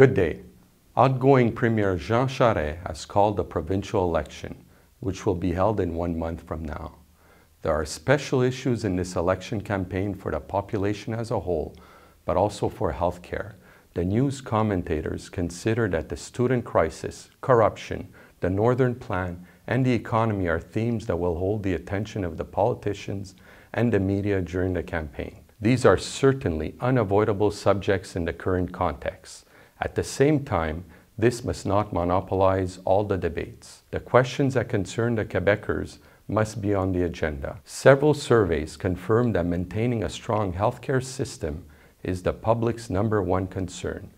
Good day. Outgoing Premier Jean Charest has called a provincial election, which will be held in 1 month from now. There are special issues in this election campaign for the population as a whole, but also for healthcare. The news commentators consider that the student crisis, corruption, the Northern Plan, and the economy are themes that will hold the attention of the politicians and the media during the campaign. These are certainly unavoidable subjects in the current context. At the same time, this must not monopolize all the debates. The questions that concern the Quebecers must be on the agenda. Several surveys confirm that maintaining a strong healthcare system is the public's #1 concern.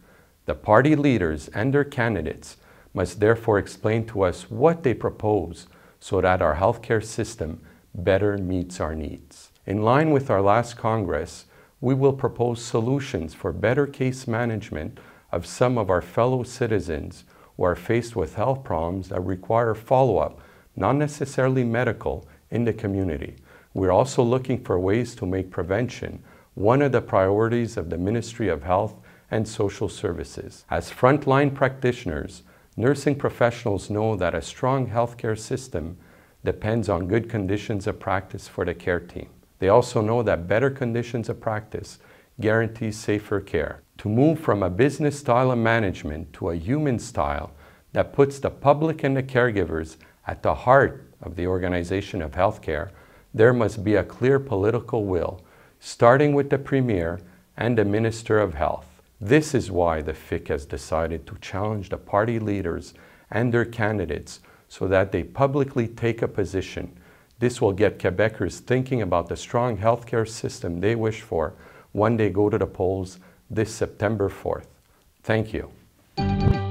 The party leaders and their candidates must therefore explain to us what they propose so that our healthcare system better meets our needs. In line with our last Congress, we will propose solutions for better case management of some of our fellow citizens who are faced with health problems that require follow-up, not necessarily medical, in the community. We're also looking for ways to make prevention one of the priorities of the Ministry of Health and Social Services. As frontline practitioners, nursing professionals know that a strong healthcare system depends on good conditions of practice for the care team. They also know that better conditions of practice guarantees safer care. To move from a business style of management to a human style that puts the public and the caregivers at the heart of the organization of healthcare, there must be a clear political will, starting with the Premier and the Minister of Health. This is why the FIQ has decided to challenge the party leaders and their candidates so that they publicly take a position. This will get Quebecers thinking about the strong healthcare system they wish for when they go to the polls this September 4th. Thank you.